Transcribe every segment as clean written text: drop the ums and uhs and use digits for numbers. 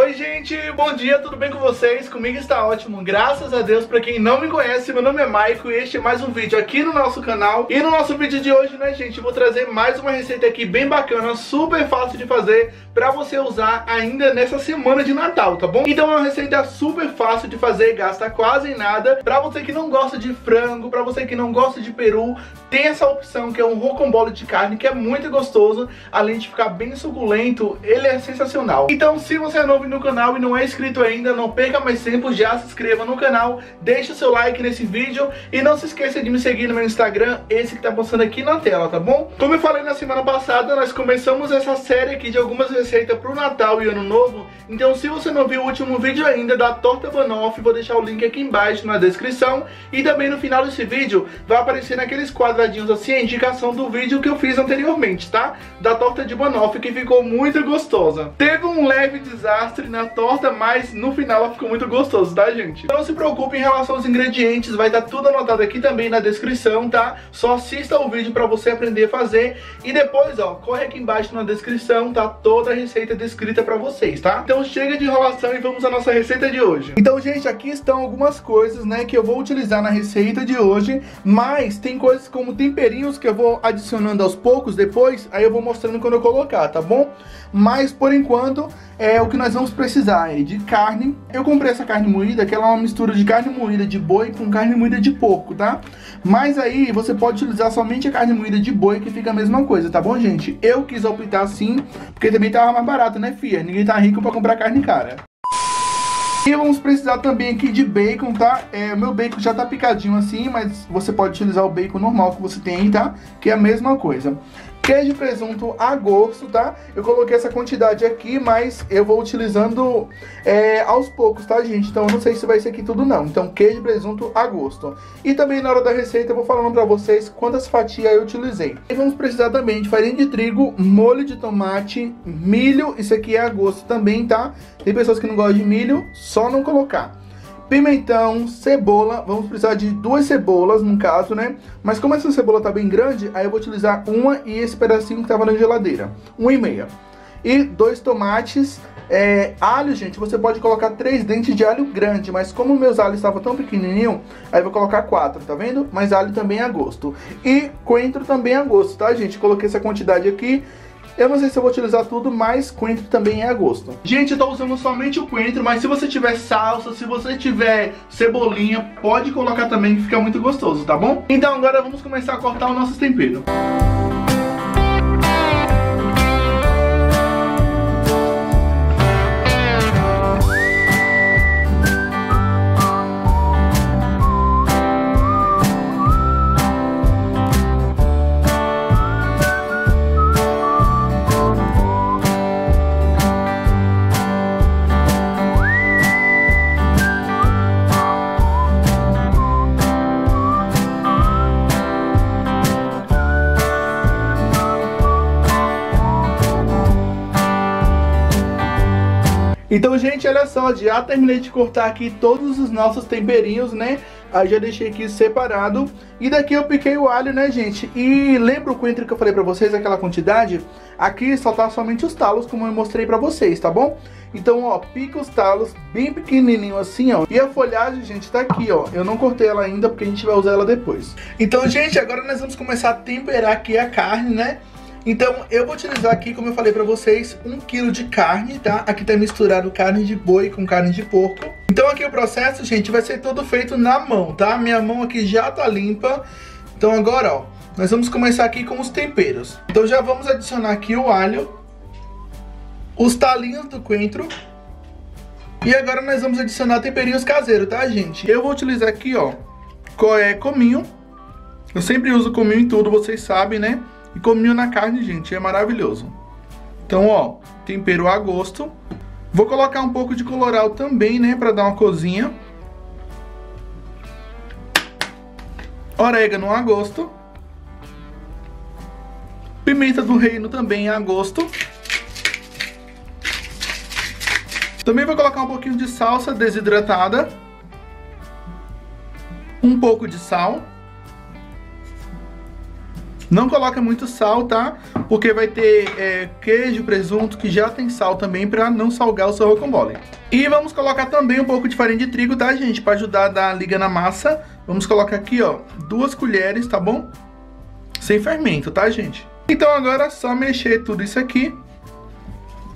Oi gente, bom dia, tudo bem com vocês? Comigo está ótimo, graças a Deus. Pra quem não me conhece, meu nome é Michael e este é mais um vídeo aqui no nosso canal. E no nosso vídeo de hoje, né gente, eu vou trazer mais uma receita aqui bem bacana, super fácil de fazer, pra você usar ainda nessa semana de Natal, tá bom? Então é uma receita super fácil de fazer, gasta quase nada. Pra você que não gosta de frango, pra você que não gosta de peru, tem essa opção que é um rocambole de carne, que é muito gostoso. Além de ficar bem suculento, ele é sensacional. Então se você é novo no canal e não é inscrito ainda, não perca mais tempo, já se inscreva no canal, deixa o seu like nesse vídeo e não se esqueça de me seguir no meu Instagram, esse que tá passando aqui na tela, tá bom? Como eu falei na semana passada, nós começamos essa série aqui de algumas receitas pro Natal e Ano Novo, então se você não viu o último vídeo ainda da torta banoffee, vou deixar o link aqui embaixo na descrição e também no final desse vídeo vai aparecer naqueles quadradinhos assim a indicação do vídeo que eu fiz anteriormente, tá? Da torta de banoffee que ficou muito gostosa. Teve um leve desastre na torta, mas no final ela ficou muito gostosa, tá gente? Não se preocupe em relação aos ingredientes, vai estar tudo anotado aqui também na descrição, tá? Só assista o vídeo pra você aprender a fazer e depois, ó, corre aqui embaixo na descrição, tá toda a receita descrita pra vocês, tá? Então chega de enrolação e vamos à nossa receita de hoje. Então gente, aqui estão algumas coisas, né, que eu vou utilizar na receita de hoje, mas tem coisas como temperinhos que eu vou adicionando aos poucos depois, aí eu vou mostrando quando eu colocar, tá bom? Mas por enquanto, é o que nós vamos precisar de carne. Eu comprei essa carne moída, que ela é uma mistura de carne moída de boi com carne moída de porco, tá? Mas aí você pode utilizar somente a carne moída de boi, que fica a mesma coisa, tá bom, gente? Eu quis optar assim, porque também tava mais barato, né, fia? Ninguém tá rico pra comprar carne cara. E vamos precisar também aqui de bacon, tá? É, o meu bacon já tá picadinho assim, mas você pode utilizar o bacon normal que você tem aí, tá? Que é a mesma coisa. Queijo e presunto a gosto, tá? Eu coloquei essa quantidade aqui, mas eu vou utilizando aos poucos, tá, gente? Então eu não sei se vai ser aqui tudo, não. Então queijo e presunto a gosto. E também na hora da receita eu vou falando pra vocês quantas fatias eu utilizei. E vamos precisar também de farinha de trigo, molho de tomate, milho. Isso aqui é a gosto também, tá? Tem pessoas que não gostam de milho, só não colocar. Pimentão, cebola, vamos precisar de 2 cebolas no caso, né? Mas como essa cebola tá bem grande, aí eu vou utilizar uma e esse pedacinho que tava na geladeira, 1,5. E 2 tomates, alho, gente, você pode colocar 3 dentes de alho grande, mas como meus alhos estavam tão pequenininho, aí eu vou colocar 4, tá vendo? Mas alho também a gosto. E coentro também a gosto, tá, gente? Coloquei essa quantidade aqui. Eu não sei se eu vou utilizar tudo, mas coentro também é a gosto. Gente, eu tô usando somente o coentro, mas se você tiver salsa, se você tiver cebolinha, pode colocar também, que fica muito gostoso, tá bom? Então agora vamos começar a cortar os nossos temperos. Então, gente, olha só, já terminei de cortar aqui todos os nossos temperinhos, né? Aí já deixei aqui separado. E daqui eu piquei o alho, né, gente? E lembra o coentro que eu falei pra vocês, aquela quantidade? Aqui só tá somente os talos, como eu mostrei pra vocês, tá bom? Então, ó, pica os talos bem pequenininho assim, ó. E a folhagem, gente, tá aqui, ó. Eu não cortei ela ainda, porque a gente vai usar ela depois. Então, gente, agora nós vamos começar a temperar aqui a carne, né? Então eu vou utilizar aqui, como eu falei pra vocês, 1 kg de carne, tá? Aqui tá misturado carne de boi com carne de porco. Então aqui o processo, gente, vai ser todo feito na mão, tá? Minha mão aqui já tá limpa. Então agora, ó, nós vamos começar aqui com os temperos. Então já vamos adicionar aqui o alho, os talinhos do coentro. E agora nós vamos adicionar temperinhos caseiros, tá, gente? Eu vou utilizar aqui, ó, cominho. Eu sempre uso cominho em tudo, vocês sabem, né? E cominho na carne, gente, é maravilhoso. Então, ó, tempero a gosto. Vou colocar um pouco de colorau também, né, pra dar uma cozinha. Orégano a gosto. Pimenta do reino também a gosto. Também vou colocar um pouquinho de salsa desidratada. Um pouco de sal. Não coloca muito sal, tá? Porque vai ter queijo, presunto, que já tem sal também, pra não salgar o seu rocambole. E vamos colocar também um pouco de farinha de trigo, tá, gente? Pra ajudar a dar liga na massa. Vamos colocar aqui, ó, 2 colheres, tá bom? Sem fermento, tá, gente? Então agora é só mexer tudo isso aqui.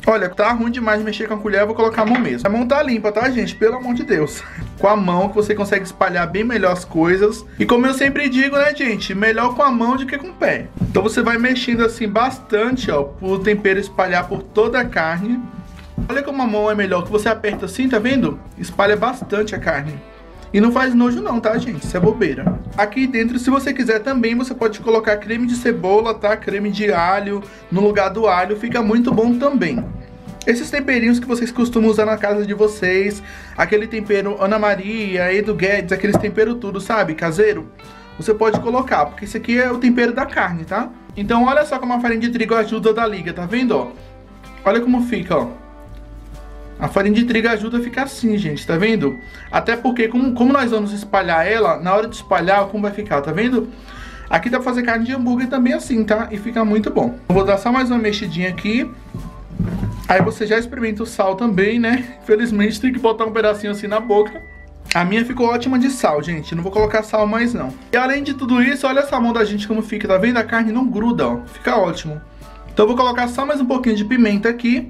Olha, tá ruim demais mexer com a colher, eu vou colocar a mão mesmo. A mão tá limpa, tá, gente? Pelo amor de Deus. Com a mão que você consegue espalhar bem melhor as coisas. E como eu sempre digo, né, gente? Melhor com a mão do que com o pé. Então você vai mexendo assim bastante, ó, pro tempero espalhar por toda a carne. Olha como a mão é melhor, que você aperta assim, tá vendo? Espalha bastante a carne. E não faz nojo não, tá, gente? Isso é bobeira. Aqui dentro, se você quiser também, você pode colocar creme de cebola, tá? Creme de alho no lugar do alho, fica muito bom também. Esses temperinhos que vocês costumam usar na casa de vocês, aquele tempero Ana Maria, Edu Guedes, aqueles temperos tudo, sabe? Caseiro. Você pode colocar, porque isso aqui é o tempero da carne, tá? Então olha só como a farinha de trigo ajuda a dar liga, tá vendo, ó? Olha como fica, ó. A farinha de trigo ajuda a ficar assim, gente, tá vendo? Até porque, como nós vamos espalhar ela, na hora de espalhar, como vai ficar, tá vendo? Aqui dá pra fazer carne de hambúrguer também assim, tá? E fica muito bom. Eu vou dar só mais uma mexidinha aqui. Aí você já experimenta o sal também, né? Infelizmente, tem que botar um pedacinho assim na boca. A minha ficou ótima de sal, gente. Não vou colocar sal mais, não. E além de tudo isso, olha essa mão da gente como fica, tá vendo? A carne não gruda, ó. Fica ótimo. Então eu vou colocar só mais um pouquinho de pimenta aqui.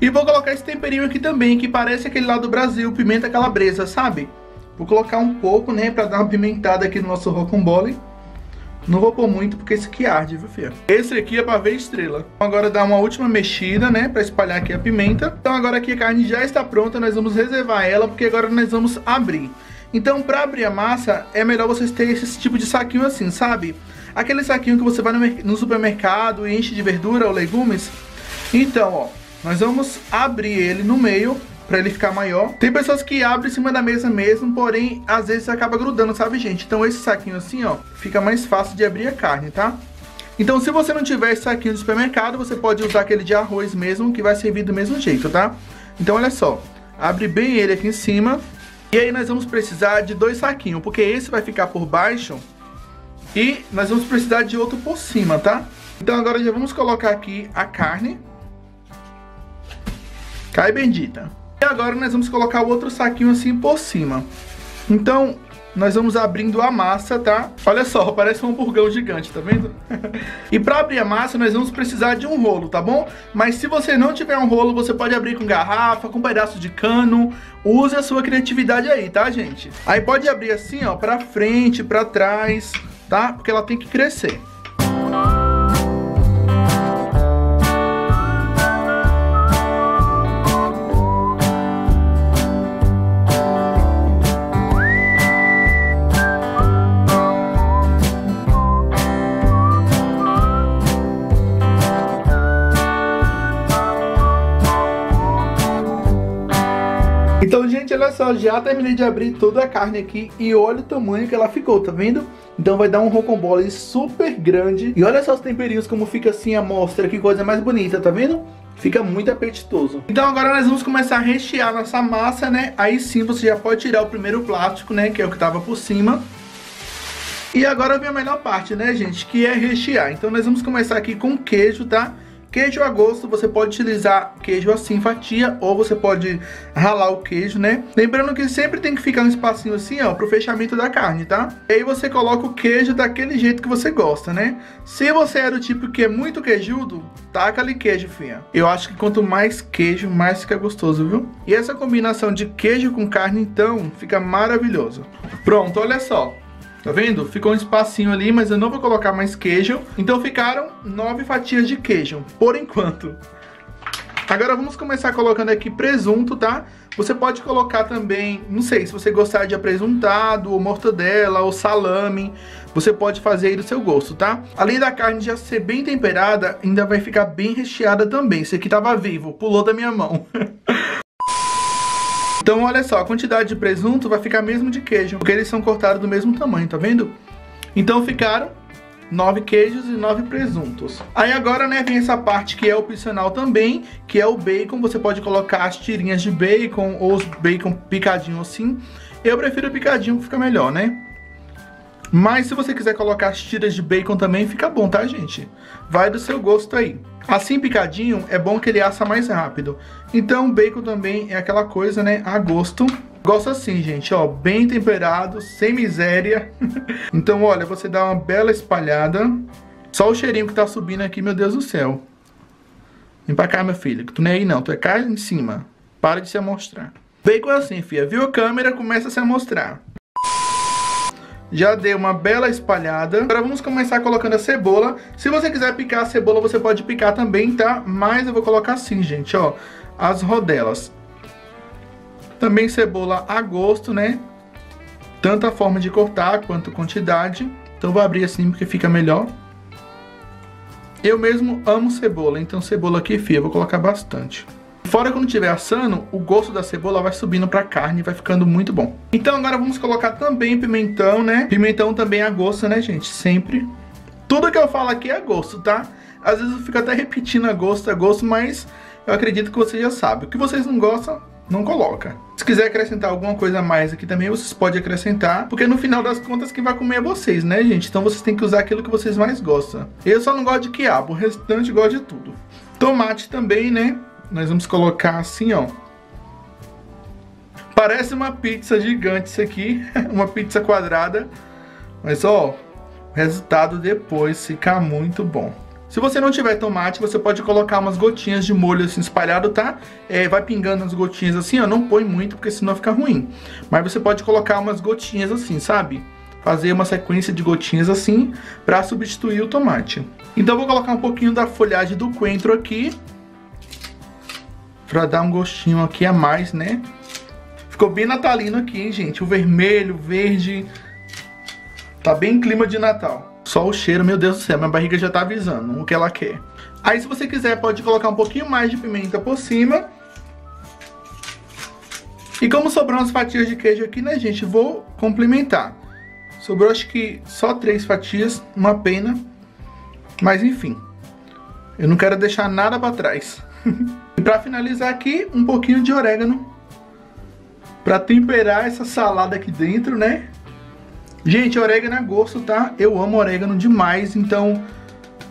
E vou colocar esse temperinho aqui também, que parece aquele lá do Brasil, pimenta calabresa, sabe? Vou colocar um pouco, né, pra dar uma pimentada aqui no nosso rocambole. Não vou pôr muito, porque esse aqui arde, viu, filha? Esse aqui é pra ver estrela. Agora dá uma última mexida, né, pra espalhar aqui a pimenta. Então agora aqui a carne já está pronta, nós vamos reservar ela, porque agora nós vamos abrir. Então pra abrir a massa, é melhor vocês terem esse tipo de saquinho assim, sabe? Aquele saquinho que você vai no supermercado e enche de verdura ou legumes. Então, ó. Nós vamos abrir ele no meio, pra ele ficar maior. Tem pessoas que abrem em cima da mesa mesmo, porém, às vezes acaba grudando, sabe, gente? Então esse saquinho assim, ó, fica mais fácil de abrir a carne, tá? Então se você não tiver esse saquinho do supermercado, você pode usar aquele de arroz mesmo, que vai servir do mesmo jeito, tá? Então olha só, abre bem ele aqui em cima. E aí nós vamos precisar de 2 saquinhos, porque esse vai ficar por baixo. E nós vamos precisar de outro por cima, tá? Então agora já vamos colocar aqui a carne. Cai bendita. E agora nós vamos colocar o outro saquinho assim por cima. Então, nós vamos abrindo a massa, tá? Olha só, parece um hamburgão gigante, tá vendo? E pra abrir a massa, nós vamos precisar de um rolo, tá bom? Mas se você não tiver um rolo, você pode abrir com garrafa, com um pedaço de cano. Use a sua criatividade aí, tá, gente? Aí pode abrir assim, ó, pra frente, pra trás, tá? Porque ela tem que crescer. Então, gente, olha só, já terminei de abrir toda a carne aqui e olha o tamanho que ela ficou, tá vendo? Então vai dar um rocambole super grande. E olha só os temperinhos como fica assim a mostra, que coisa mais bonita, tá vendo? Fica muito apetitoso. Então agora nós vamos começar a rechear nossa massa, né? Aí sim você já pode tirar o primeiro plástico, né, que é o que tava por cima. E agora vem a melhor parte, né, gente, que é rechear. Então nós vamos começar aqui com queijo, tá? Queijo a gosto, você pode utilizar queijo assim, fatia, ou você pode ralar o queijo, né? Lembrando que sempre tem que ficar um espacinho assim, ó, pro fechamento da carne, tá? E aí você coloca o queijo daquele jeito que você gosta, né? Se você é do tipo que é muito queijudo, taca ali queijo, filha. Eu acho que quanto mais queijo, mais fica gostoso, viu? E essa combinação de queijo com carne, então, fica maravilhoso. Pronto, olha só. Tá vendo? Ficou um espacinho ali, mas eu não vou colocar mais queijo. Então ficaram 9 fatias de queijo, por enquanto. Agora vamos começar colocando aqui presunto, tá? Você pode colocar também, não sei, se você gostar de apresuntado, ou mortadela, ou salame. Você pode fazer aí do seu gosto, tá? Além da carne já ser bem temperada, ainda vai ficar bem recheada também. Esse aqui tava vivo, pulou da minha mão. Então olha só, a quantidade de presunto vai ficar mesmo de queijo, porque eles são cortados do mesmo tamanho, tá vendo? Então ficaram 9 queijos e 9 presuntos. Aí agora, né, vem essa parte que é opcional também, que é o bacon. Você pode colocar as tirinhas de bacon ou os bacon picadinho assim. Eu prefiro picadinho, que fica melhor, né? Mas se você quiser colocar as tiras de bacon também, fica bom, tá, gente? Vai do seu gosto aí. Assim picadinho, é bom que ele assa mais rápido. Então, bacon também é aquela coisa, né, a gosto. Gosto assim, gente, ó, bem temperado, sem miséria. Então, olha, você dá uma bela espalhada. Só o cheirinho que tá subindo aqui, meu Deus do céu. Vem pra cá, meu filho, que tu nem é aí não, tu é cá em cima. Para de se amostrar. Bacon é assim, filha, viu a câmera, começa a se amostrar. Já dei uma bela espalhada. Agora vamos começar colocando a cebola. Se você quiser picar a cebola, você pode picar também, tá? Mas eu vou colocar assim, gente, ó, as rodelas. Também cebola a gosto, né? Tanto a forma de cortar quanto a quantidade. Então vou abrir assim porque fica melhor. Eu mesmo amo cebola, então cebola aqui, filha, eu vou colocar bastante. Fora quando estiver assando, o gosto da cebola vai subindo pra carne e vai ficando muito bom. Então agora vamos colocar também pimentão, né? Pimentão também é a gosto, né, gente? Sempre. Tudo que eu falo aqui é a gosto, tá? Às vezes eu fico até repetindo a gosto, mas eu acredito que você já sabe. O que vocês não gostam, não coloca. Se quiser acrescentar alguma coisa a mais aqui também, vocês podem acrescentar. Porque no final das contas, quem vai comer é vocês, né, gente? Então vocês têm que usar aquilo que vocês mais gostam. Eu só não gosto de quiabo, o restante gosto de tudo. Tomate também, né? Nós vamos colocar assim, ó. Parece uma pizza gigante isso aqui. Uma pizza quadrada. Mas, ó, o resultado depois fica muito bom. Se você não tiver tomate, você pode colocar umas gotinhas de molho assim espalhado, tá? É, vai pingando as gotinhas assim, ó. Não põe muito, porque senão fica ruim. Mas você pode colocar umas gotinhas assim, sabe? Fazer uma sequência de gotinhas assim pra substituir o tomate. Então, eu vou colocar um pouquinho da folhagem do coentro aqui. Pra dar um gostinho aqui a mais, né? Ficou bem natalino aqui, hein, gente? O vermelho, o verde. Tá bem clima de Natal. Só o cheiro, meu Deus do céu. Minha barriga já tá avisando o que ela quer. Aí, se você quiser, pode colocar um pouquinho mais de pimenta por cima. E como sobrou umas fatias de queijo aqui, né, gente? Vou complementar. Sobrou, acho que só 3 fatias. Uma pena. Mas, enfim. Eu não quero deixar nada pra trás. E pra finalizar aqui, um pouquinho de orégano pra temperar essa salada aqui dentro, né? Gente, orégano a gosto, tá? Eu amo orégano demais, então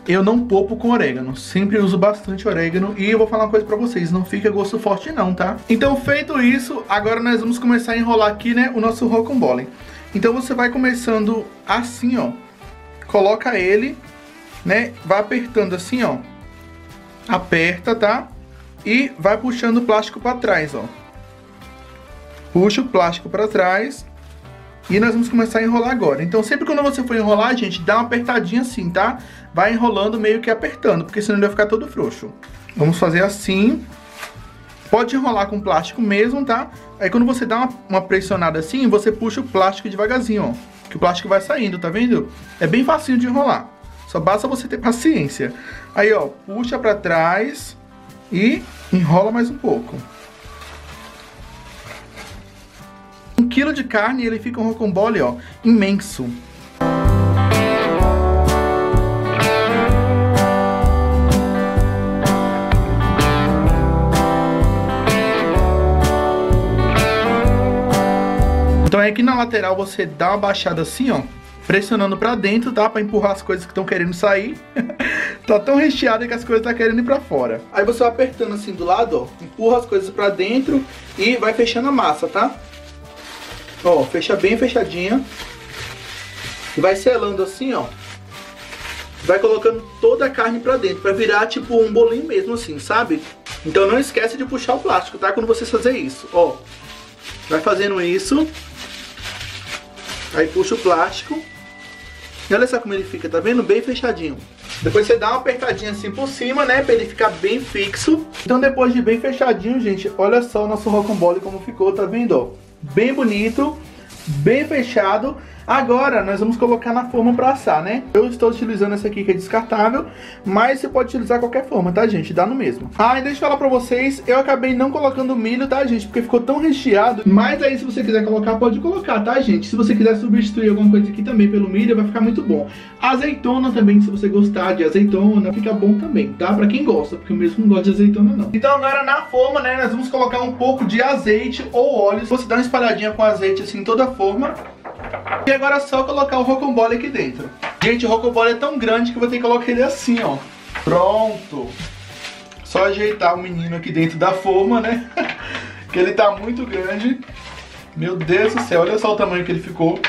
eu não poupo com orégano. Sempre uso bastante orégano. E eu vou falar uma coisa pra vocês, não fica gosto forte não, tá? Então feito isso, agora nós vamos começar a enrolar aqui, né? O nosso rocambole. Então você vai começando assim, ó. Coloca ele, né? Vai apertando assim, ó. Aperta, tá? E vai puxando o plástico para trás, ó. Puxa o plástico para trás. E nós vamos começar a enrolar agora. Então, sempre quando você for enrolar, gente, dá uma apertadinha assim, tá? Vai enrolando meio que apertando, porque senão ele vai ficar todo frouxo. Vamos fazer assim. Pode enrolar com plástico mesmo, tá? Aí quando você dá uma pressionada assim, você puxa o plástico devagarzinho, ó. Que o plástico vai saindo, tá vendo? É bem facinho de enrolar. Só basta você ter paciência. Aí, ó, puxa para trás. E enrola mais um pouco. 1 quilo de carne e ele fica um rocambole, ó, imenso. Então é aqui na lateral você dá uma baixada assim, ó. Pressionando pra dentro, tá? Pra empurrar as coisas que estão querendo sair. Tá tão recheada que as coisas tá querendo ir pra fora. Aí você vai apertando assim do lado, ó. Empurra as coisas pra dentro e vai fechando a massa, tá? Ó, fecha bem fechadinha. E vai selando assim, ó. Vai colocando toda a carne pra dentro, pra virar tipo um bolinho mesmo assim, sabe? Então não esquece de puxar o plástico, tá? Quando você fazer isso, ó. Vai fazendo isso. Aí puxa o plástico. E olha só como ele fica, tá vendo? Bem fechadinho. Depois você dá uma apertadinha assim por cima, né? Pra ele ficar bem fixo. Então depois de bem fechadinho, gente, olha só o nosso rocambole como ficou, tá vendo? Ó, bem bonito, bem fechado. Agora nós vamos colocar na forma pra assar, né? Eu estou utilizando essa aqui que é descartável, mas você pode utilizar qualquer forma, tá, gente? Dá no mesmo. Ah, e deixa eu falar pra vocês, eu acabei não colocando milho, tá, gente? Porque ficou tão recheado. Mas aí se você quiser colocar, pode colocar, tá, gente? Se você quiser substituir alguma coisa aqui também pelo milho, vai ficar muito bom. Azeitona também, se você gostar de azeitona, fica bom também, tá? Pra quem gosta, porque eu mesmo não gosto de azeitona, não. Então agora na forma, né, nós vamos colocar um pouco de azeite ou óleo. Você dá uma espalhadinha com azeite assim em toda a forma. E agora é só colocar o rocambole aqui dentro. Gente, o rocambole é tão grande que eu vou ter que colocar ele assim, ó. Pronto. Só ajeitar o menino aqui dentro da forma, né? Que ele tá muito grande. Meu Deus do céu, olha só o tamanho que ele ficou.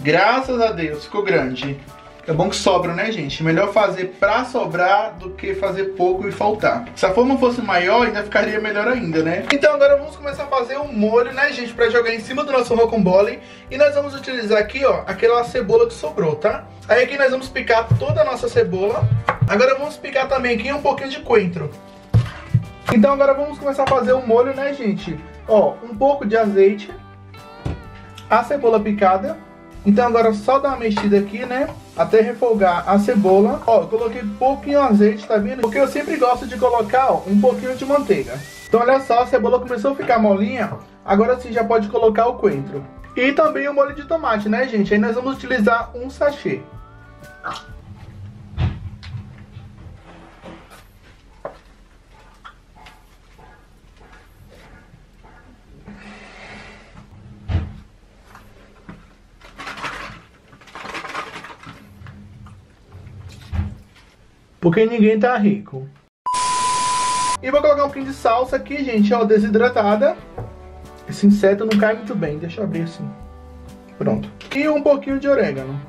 Graças a Deus, ficou grande. É bom que sobra, né, gente? Melhor fazer pra sobrar do que fazer pouco e faltar. Se a forma fosse maior, ainda ficaria melhor ainda, né? Então agora vamos começar a fazer um molho, né, gente? Pra jogar em cima do nosso rocambole. E nós vamos utilizar aqui, ó, aquela cebola que sobrou, tá? Aí aqui nós vamos picar toda a nossa cebola. Agora vamos picar também aqui um pouquinho de coentro. Então agora vamos começar a fazer o molho, né, gente? Ó, um pouco de azeite. A cebola picada. Então agora é só dar uma mexida aqui, né? Até refogar a cebola. Ó, eu coloquei pouquinho azeite, tá vendo? Porque eu sempre gosto de colocar, ó, um pouquinho de manteiga. Então olha só, a cebola começou a ficar molinha. Agora sim já pode colocar o coentro. E também o molho de tomate, né, gente? Aí nós vamos utilizar um sachê. Porque ninguém tá rico. E vou colocar um pouquinho de salsa aqui, gente, ó, desidratada. Esse inseto não cai muito bem, deixa eu abrir assim. Pronto. E um pouquinho de orégano.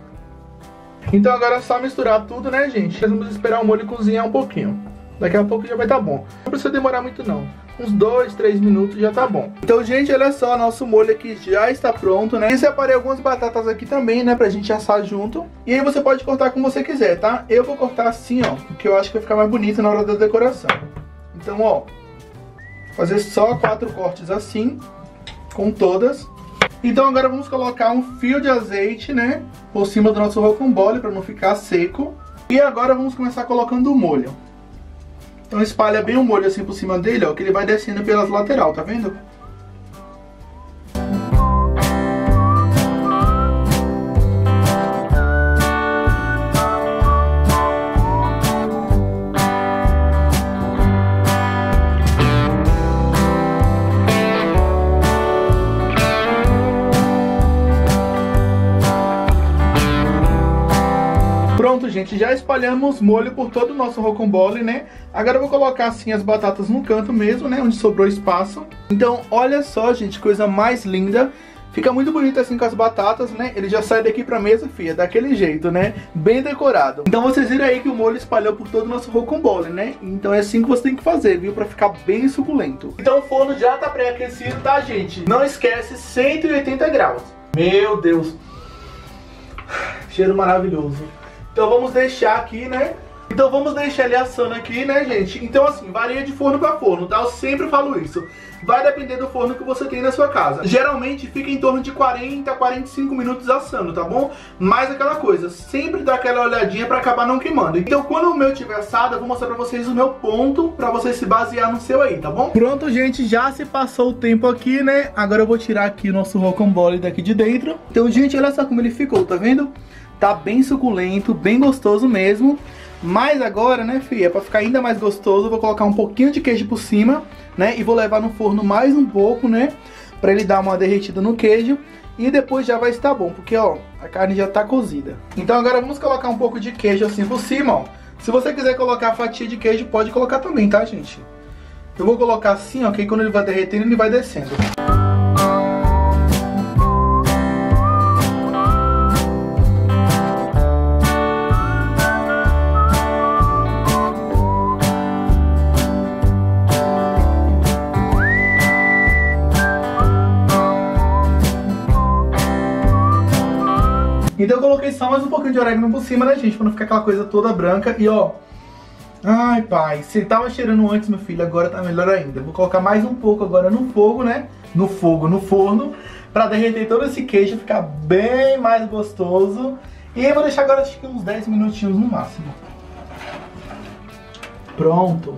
Então agora é só misturar tudo, né, gente? Nós vamos esperar o molho cozinhar um pouquinho. Daqui a pouco já vai tá bom. Não precisa demorar muito não. Uns 2, 3 minutos já tá bom. Então, gente, olha só, nosso molho aqui já está pronto, né? E separei algumas batatas aqui também, né? Pra gente assar junto. E aí você pode cortar como você quiser, tá? Eu vou cortar assim, ó. Porque eu acho que vai ficar mais bonito na hora da decoração. Então, ó. Fazer só 4 cortes assim. Com todas. Então, agora vamos colocar um fio de azeite, né? Por cima do nosso rocambole, pra não ficar seco. E agora vamos começar colocando o molho. Então espalha bem o molho assim por cima dele, ó, que ele vai descendo pelas laterais, tá vendo? Pronto, gente, já espalhamos molho por todo o nosso rocambole, né? Agora eu vou colocar assim as batatas no canto mesmo, né? Onde sobrou espaço. Então olha só, gente, coisa mais linda. Fica muito bonito assim com as batatas, né? Ele já sai daqui pra mesa, fia, daquele jeito, né? Bem decorado. Então vocês viram aí que o molho espalhou por todo o nosso rocambole, né? Então é assim que você tem que fazer, viu? Pra ficar bem suculento. Então o forno já tá pré-aquecido, tá, gente? Não esquece, 180 graus. Meu Deus. Cheiro maravilhoso. Então vamos deixar aqui, né? Então vamos deixar ele assando aqui, né, gente? Então assim, varia de forno para forno, tá? Eu sempre falo isso. Vai depender do forno que você tem na sua casa. Geralmente fica em torno de 40 a 45 minutos assando, tá bom? Mas aquela coisa, sempre dá aquela olhadinha pra acabar não queimando. Então quando o meu tiver assado, eu vou mostrar pra vocês o meu ponto, pra vocês se basear no seu aí, tá bom? Pronto, gente, já se passou o tempo aqui, né? Agora eu vou tirar aqui o nosso rocambole daqui de dentro. Então, gente, olha só como ele ficou, tá vendo? Tá bem suculento, bem gostoso mesmo. Mas agora, né, filha, pra ficar ainda mais gostoso, eu vou colocar um pouquinho de queijo por cima, né? E vou levar no forno mais um pouco, né? Pra ele dar uma derretida no queijo. E depois já vai estar bom, porque, ó, a carne já tá cozida. Então agora vamos colocar um pouco de queijo assim por cima, ó. Se você quiser colocar a fatia de queijo, pode colocar também, tá, gente? Eu vou colocar assim, ó, que quando ele vai derretendo, ele vai descendo. Então eu coloquei só mais um pouquinho de orégano por cima, né, gente? Pra não ficar aquela coisa toda branca. E, ó... Ai, pai. Se tava cheirando antes, meu filho, agora tá melhor ainda. Vou colocar mais um pouco agora no fogo, né? No forno. Pra derreter todo esse queijo, ficar bem mais gostoso. E eu vou deixar agora, acho que uns 10 minutinhos no máximo. Pronto.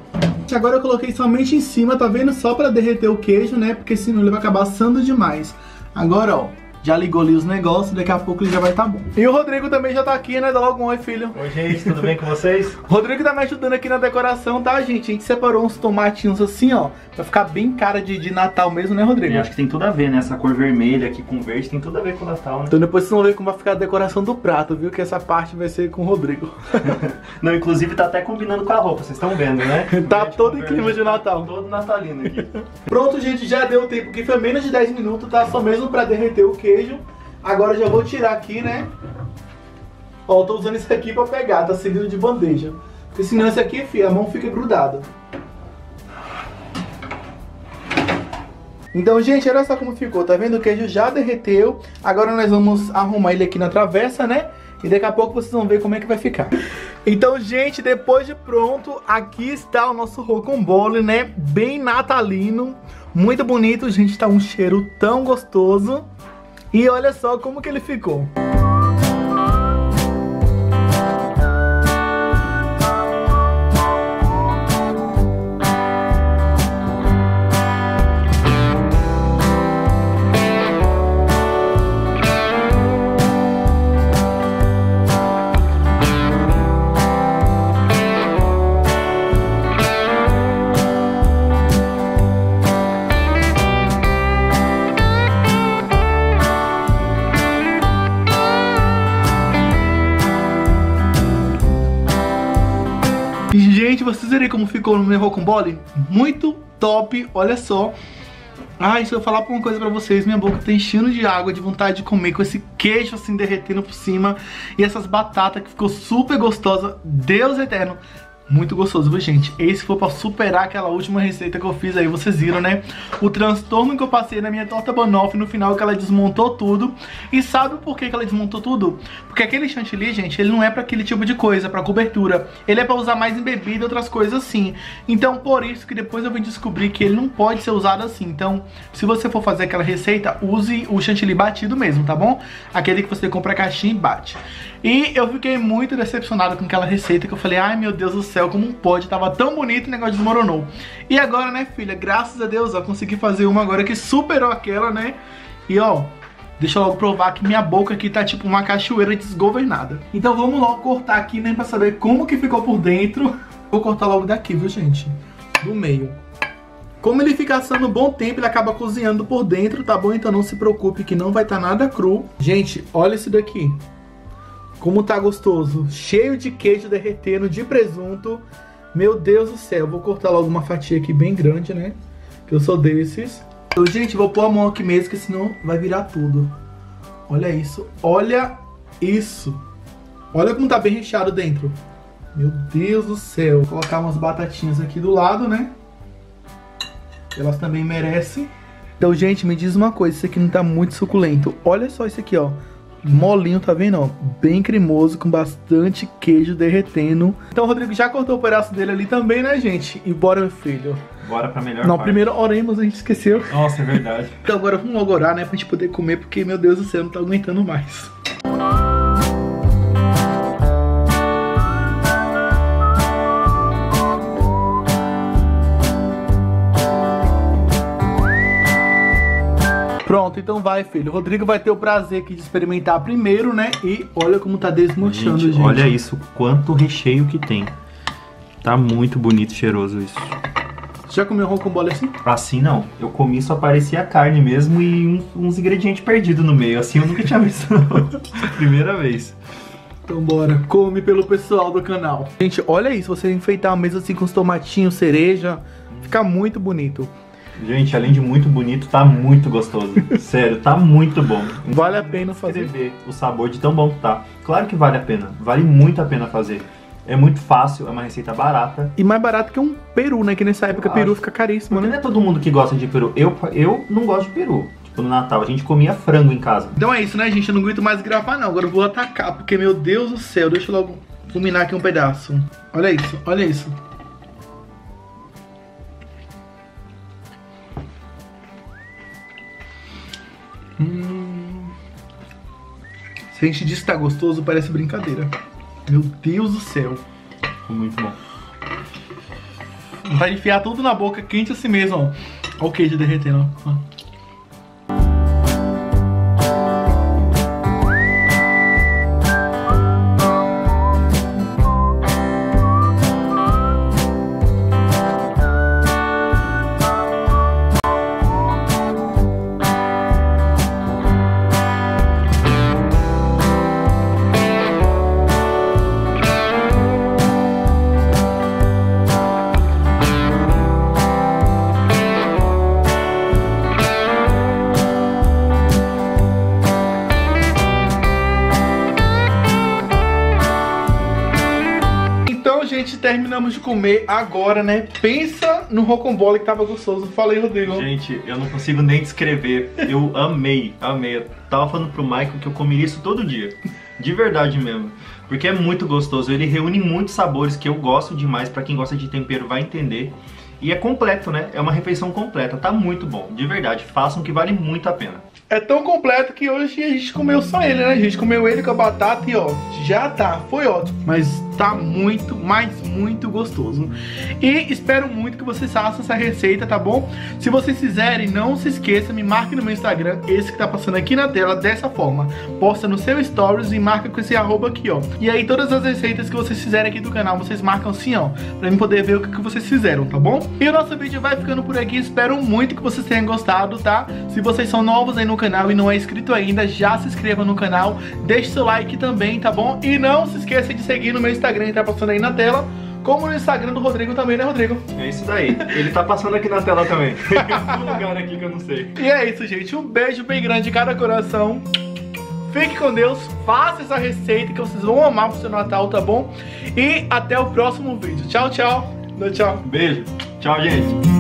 Agora eu coloquei somente em cima, tá vendo? Só pra derreter o queijo, né? Porque senão ele vai acabar assando demais. Agora, ó. já ligou ali os negócios, daqui a pouco ele já vai estar bom. E o Rodrigo também já tá aqui, né? Dá logo um oi, filho. Oi, gente, tudo bem com vocês? O Rodrigo tá me ajudando aqui na decoração, tá, gente? A gente separou uns tomatinhos assim, ó, pra ficar bem cara de Natal mesmo, né, Rodrigo? Eu acho que tem tudo a ver, né? Essa cor vermelha aqui com verde tem tudo a ver com o Natal, né? Então depois vocês vão ver como vai ficar a decoração do prato, viu? Que essa parte vai ser com o Rodrigo. Não, inclusive tá até combinando com a roupa, vocês estão vendo, né? Tá todo em clima de Natal. Todo natalino aqui. Pronto, gente, já deu o tempo que foi menos de 10 minutos, tá? Só mesmo pra derreter o queijo. Agora eu já vou tirar aqui, né? Ó, eu tô usando isso aqui pra pegar, tá servindo de bandeja. Porque senão esse aqui, filho, a mão fica grudada. Então, gente, olha só como ficou, tá vendo? O queijo já derreteu. Agora nós vamos arrumar ele aqui na travessa, né? E daqui a pouco vocês vão ver como é que vai ficar. Então, gente, depois de pronto, aqui está o nosso rocambole, né? Bem natalino, muito bonito, gente, tá um cheiro tão gostoso. E olha só como que ele ficou. Gente, vocês verem como ficou no meu rocambole? Muito top, olha só. Ai, se eu falar uma coisa pra vocês, minha boca tá enchendo de água, de vontade de comer, com esse queijo assim derretendo por cima. E essas batatas que ficou super gostosa, Deus eterno. Muito gostoso, viu, gente? Esse foi pra superar aquela última receita que eu fiz aí, vocês viram, né? O transtorno que eu passei na minha torta banoffee no final, que ela desmontou tudo. E sabe por que ela desmontou tudo? Porque aquele chantilly, gente, ele não é pra aquele tipo de coisa, pra cobertura. Ele é pra usar mais em bebida, outras coisas assim. Então, por isso que depois eu vim descobrir que ele não pode ser usado assim. Então, se você for fazer aquela receita, use o chantilly batido mesmo, tá bom? Aquele que você compra a caixinha e bate. E eu fiquei muito decepcionado com aquela receita, que eu falei, ai, meu Deus do céu, como pode, tava tão bonito, o negócio desmoronou. E agora, né, filha, graças a Deus, ó, consegui fazer uma agora que superou aquela, né? E ó, deixa eu logo provar que minha boca aqui tá tipo uma cachoeira desgovernada. Então vamos logo cortar aqui, né, pra saber como que ficou por dentro. Vou cortar logo daqui, viu, gente? Do meio. Como ele fica assando um bom tempo, ele acaba cozinhando por dentro, tá bom? Então não se preocupe que não vai tá nada cru. Gente, olha isso daqui. Como tá gostoso, cheio de queijo derretendo, de presunto. Meu Deus do céu, vou cortar logo uma fatia aqui bem grande, né? Que eu sou desses. Então, gente, vou pôr a mão aqui mesmo, que senão vai virar tudo. Olha isso, olha isso. Olha como tá bem recheado dentro. Meu Deus do céu. Vou colocar umas batatinhas aqui do lado, né? Elas também merecem. Então, gente, me diz uma coisa, isso aqui não tá muito suculento. Olha só isso aqui, ó. Molinho, tá vendo? Ó, bem cremoso, com bastante queijo derretendo. Então o Rodrigo já cortou o pedaço dele ali também, né, gente? E bora, meu filho. Bora pra melhor parte. Primeiro oremos, a gente esqueceu. Nossa, é verdade. Então agora vamos orar, né, pra gente poder comer, porque, meu Deus do céu, não tá aguentando mais. Pronto, então vai, filho. O Rodrigo vai ter o prazer aqui de experimentar primeiro, né? E olha como tá desmanchando, gente. Olha isso, quanto recheio que tem. Tá muito bonito e cheiroso isso. Você já comeu rocambole assim? Assim não. Eu comi, só parecia carne mesmo e uns ingredientes perdidos no meio. Assim eu nunca tinha visto, não. Primeira vez. Então bora, come pelo pessoal do canal. Gente, olha isso. Você enfeitar a mesa assim com os tomatinhos, cereja. Fica muito bonito. Gente, além de muito bonito, tá muito gostoso. Sério, tá muito bom. Vale a pena fazer. O sabor de tão bom que tá. Claro que vale a pena. Vale muito a pena fazer. É muito fácil, é uma receita barata. E mais barato que um peru, né? Que nessa época peru fica caríssimo, né? Não é todo mundo que gosta de peru. Eu não gosto de peru. Tipo, no Natal, a gente comia frango em casa. Então é isso, né, gente? Eu não aguento mais gravar, não. Agora eu vou atacar, porque, meu Deus do céu, deixa eu logo fulminar aqui um pedaço. Olha isso, olha isso. Se a gente diz que tá gostoso, parece brincadeira. Meu Deus do céu. Ficou muito bom. Vai enfiar tudo na boca, quente assim mesmo, ó. Olha o queijo derretendo, ó. terminamos de comer agora, né? Pensa no rocambole que tava gostoso. Fala aí, Rodrigo. Gente, eu não consigo nem descrever. Eu amei, amei. Eu tava falando pro Michael que eu comeria isso todo dia. De verdade mesmo. Porque é muito gostoso. Ele reúne muitos sabores que eu gosto demais. Pra quem gosta de tempero vai entender. E é completo, né? É uma refeição completa. Tá muito bom. De verdade. Façam que vale muito a pena. É tão completo que hoje a gente comeu só ele, né? A gente comeu ele com a batata e ó, já tá. Foi ótimo. Mas tá muito, mas muito gostoso. E espero muito que vocês façam essa receita, tá bom? Se vocês fizerem, não se esqueça, me marque no meu Instagram, esse que tá passando aqui na tela, dessa forma. Posta no seu Stories e marca com esse arroba aqui, ó. E aí todas as receitas que vocês fizerem aqui do canal, vocês marcam assim, ó, pra mim poder ver o que vocês fizeram, tá bom? E o nosso vídeo vai ficando por aqui, espero muito que vocês tenham gostado, tá? Se vocês são novos aí no canal e não é inscrito ainda, já se inscreva no canal, deixe seu like também, tá bom? E não se esqueça de seguir no meu Instagram que tá passando aí na tela, como no Instagram do Rodrigo também, né, Rodrigo? É isso daí, ele tá passando aqui na tela também. Um lugar aqui que eu não sei. E é isso, gente, um beijo bem grande de cada coração. Fique com Deus, faça essa receita que vocês vão amar pro seu Natal, tá bom? E até o próximo vídeo. Tchau, tchau. Tchau. Beijo. Tchau, gente.